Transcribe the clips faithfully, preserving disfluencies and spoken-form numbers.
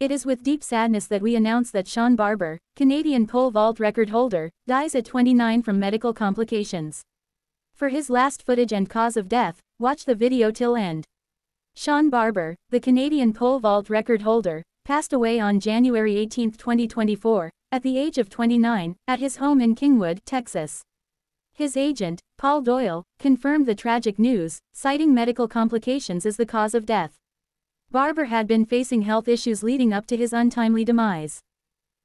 It is with deep sadness that we announce that Shawn Barber, Canadian pole vault record holder, dies at twenty-nine from medical complications. For his last footage and cause of death, watch the video till end. Shawn Barber, the Canadian pole vault record holder, passed away on January eighteenth twenty twenty-four, at the age of twenty-nine, at his home in Kingwood, Texas. His agent, Paul Doyle, confirmed the tragic news, citing medical complications as the cause of death. Barber had been facing health issues leading up to his untimely demise.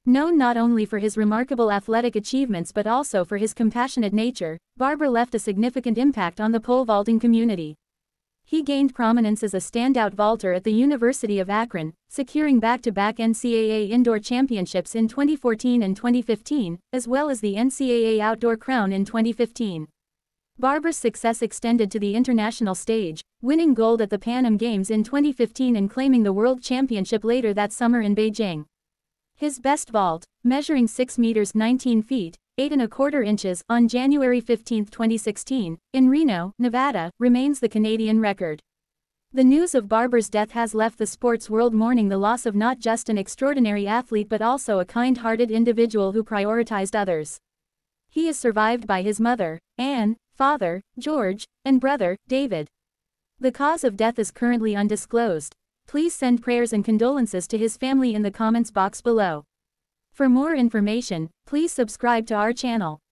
Known not only for his remarkable athletic achievements but also for his compassionate nature, Barber left a significant impact on the pole vaulting community. He gained prominence as a standout vaulter at the University of Akron, securing back-to-back N C double A indoor championships in twenty fourteen and twenty fifteen, as well as the N C double A outdoor crown in twenty fifteen. Barber's success extended to the international stage, winning gold at the Pan Am Games in twenty fifteen and claiming the world championship later that summer in Beijing. His best vault, measuring six meters nineteen feet, eight and a quarter inches, on January fifteenth twenty sixteen, in Reno, Nevada, remains the Canadian record. The news of Barber's death has left the sports world mourning the loss of not just an extraordinary athlete but also a kind-hearted individual who prioritized others. He is survived by his mother, Anne, father, George, and brother, David. The cause of death is currently undisclosed. Please send prayers and condolences to his family in the comments box below. For more information, please subscribe to our channel.